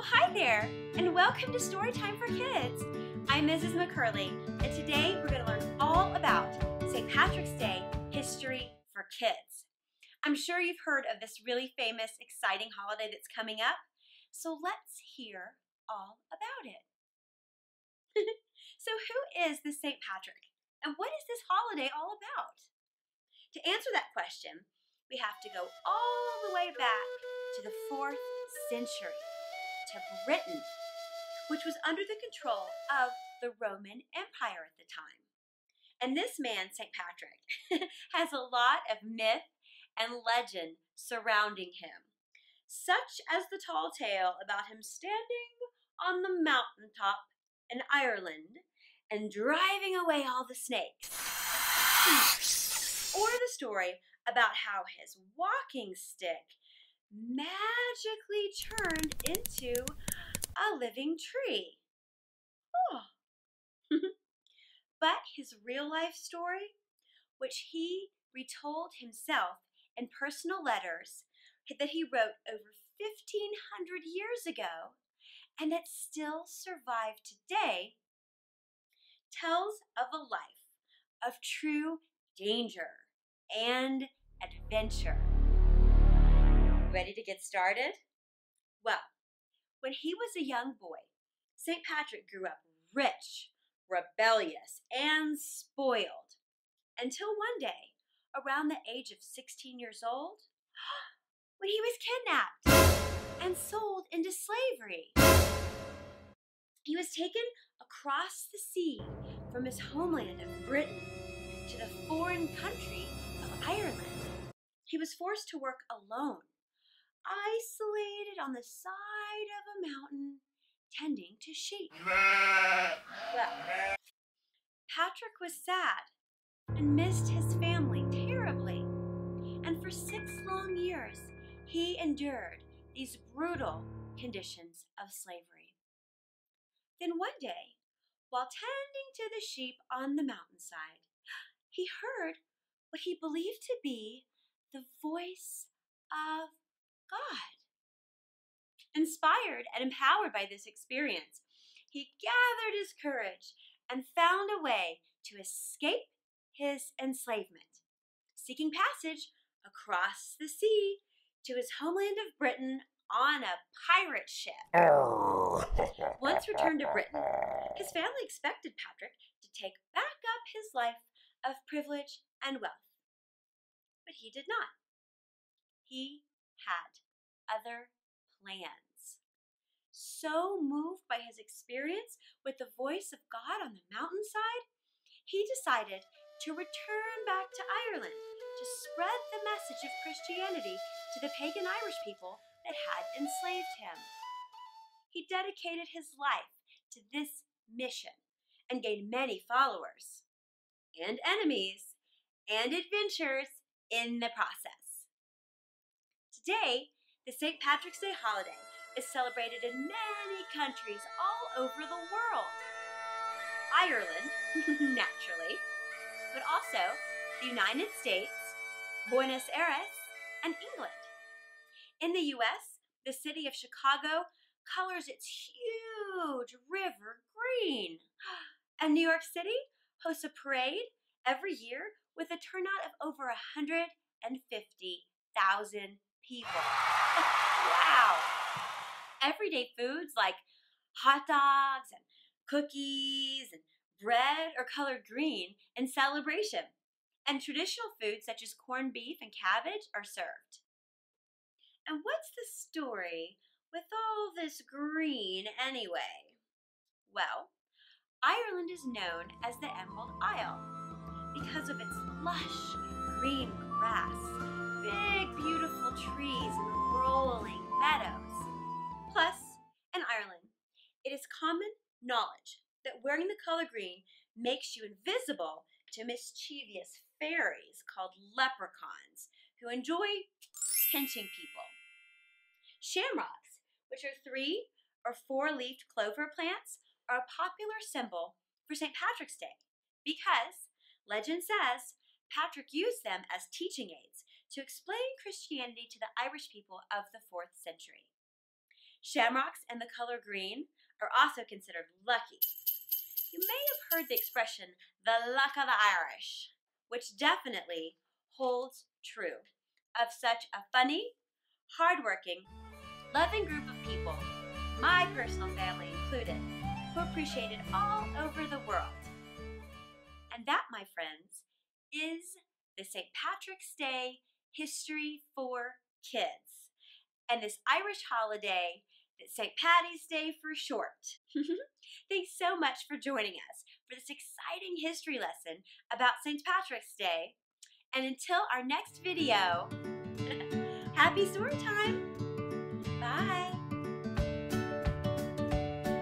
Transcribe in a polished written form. Well, hi there, and welcome to Storytime for Kids. I'm Mrs. McCurley, and today we're going to learn all about St. Patrick's Day history for kids. I'm sure you've heard of this really famous, exciting holiday that's coming up, so let's hear all about it. So who is the St. Patrick, and what is this holiday all about? To answer that question, we have to go all the way back to the 4th century, to Britain, which was under the control of the Roman Empire at the time. And this man, St. Patrick, has a lot of myth and legend surrounding him, such as the tall tale about him standing on the mountaintop in Ireland and driving away all the snakes, or the story about how his walking stick magically turned into a living tree. Oh. But his real life story, which he retold himself in personal letters that he wrote over 1,500 years ago and that still survive today, tells of a life of true danger and adventure. Ready to get started? Well, when he was a young boy, St. Patrick grew up rich, rebellious, and spoiled, until one day, around the age of 16 years old, when he was kidnapped and sold into slavery. He was taken across the sea from his homeland of Britain to the foreign country of Ireland. He was forced to work alone, isolated on the side of a mountain, tending to sheep. Well, Patrick was sad and missed his family terribly, and for 6 long years he endured these brutal conditions of slavery. Then one day, while tending to the sheep on the mountainside, he heard what he believed to be the voice of God. Inspired and empowered by this experience, he gathered his courage and found a way to escape his enslavement, seeking passage across the sea to his homeland of Britain on a pirate ship. Once returned to Britain, his family expected Patrick to take back up his life of privilege and wealth, but he did not. He had other plans. So moved by his experience with the voice of God on the mountainside, he decided to return back to Ireland to spread the message of Christianity to the pagan Irish people that had enslaved him. He dedicated his life to this mission and gained many followers and enemies and adventures in the process. Today, the St. Patrick's Day holiday is celebrated in many countries all over the world. Ireland, naturally, but also the United States, Buenos Aires, and England. In the U.S., the city of Chicago colors its huge river green, and New York City hosts a parade every year with a turnout of over 150,000 people. Wow! Everyday foods like hot dogs and cookies and bread are colored green in celebration, and traditional foods such as corned beef and cabbage are served. And what's the story with all this green anyway? Well, Ireland is known as the Emerald Isle because of its lush green grass, big beautiful trees, and rolling meadows. Plus, in Ireland, it is common knowledge that wearing the color green makes you invisible to mischievous fairies called leprechauns who enjoy pinching people. Shamrocks, which are 3- or 4-leafed clover plants, are a popular symbol for St. Patrick's Day because, legend says, Patrick used them as teaching aids to explain Christianity to the Irish people of the 4th century. Shamrocks and the color green are also considered lucky. You may have heard the expression, the luck of the Irish, which definitely holds true of such a funny, hardworking, loving group of people, my personal family included, who appreciated all over the world. And that, my friends, is the St. Patrick's Day History for Kids, and this Irish holiday that's St. Paddy's Day for short. Thanks so much for joining us for this exciting history lesson about St. Patrick's Day. And until our next video, happy story time. Bye.